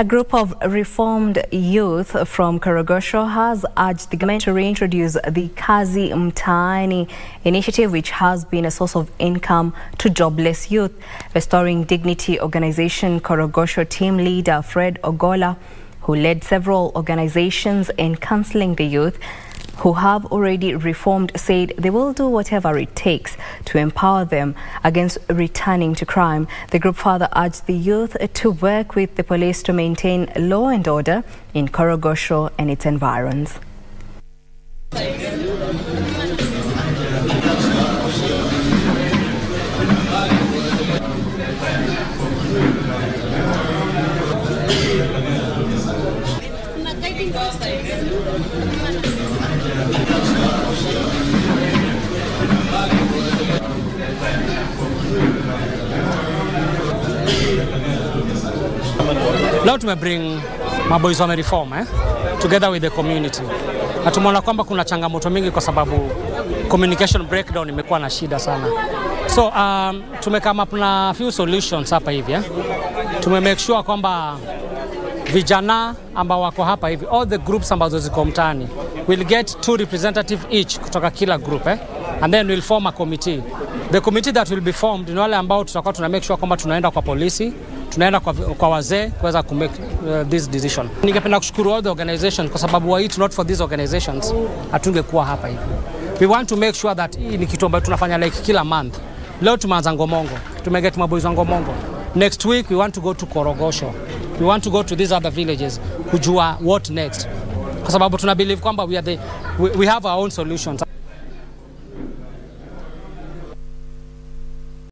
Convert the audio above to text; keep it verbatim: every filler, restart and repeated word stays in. A group of reformed youth from Korogocho has urged the government to reintroduce the Kazi Mtaani initiative, which has been a source of income to jobless youth. Restoring Dignity organization Korogocho team leader Fred Ogola, who led several organizations in counseling the youth who have already reformed, said they will do whatever it takes to empower them against returning to crime. The group further urged the youth to work with the police to maintain law and order in Korogocho and its environs. Leo tumebring maboys wame reform eh? Together with the community. Na tumeona kwamba kuna changamoto mingi kwa sababu communication breakdown imekuwa na shida sana. So um, tume come up na few solutions hapa hivi eh? Tume make sure kwamba vijana ambao wako hapa hivi, all the groups ambazo ziko mtaani, we'll get two representative each kutoka kila group eh? And then we'll form a committee. The committee that will be formed ni wale ambao tutakuwa tuna make sure kwamba tunaenda kwa polisi, tunaenda kwa, kwa wazee kuweza ku make uh, this decision. Ningependa kushukuru all the organizations kwa sababu were it not for these organizations hatungekuwa hapa hivi. We want to make sure that hii ni kitu ambacho tunafanya like kila month. Leo tumeanza Ngomongo, tumeget maboys wa Ngomongo. Next week we want to go to Korogocho. We want to go to these other villages kujua what next. Kwa sababu tuna believe kwamba we are the we, we have our own solutions.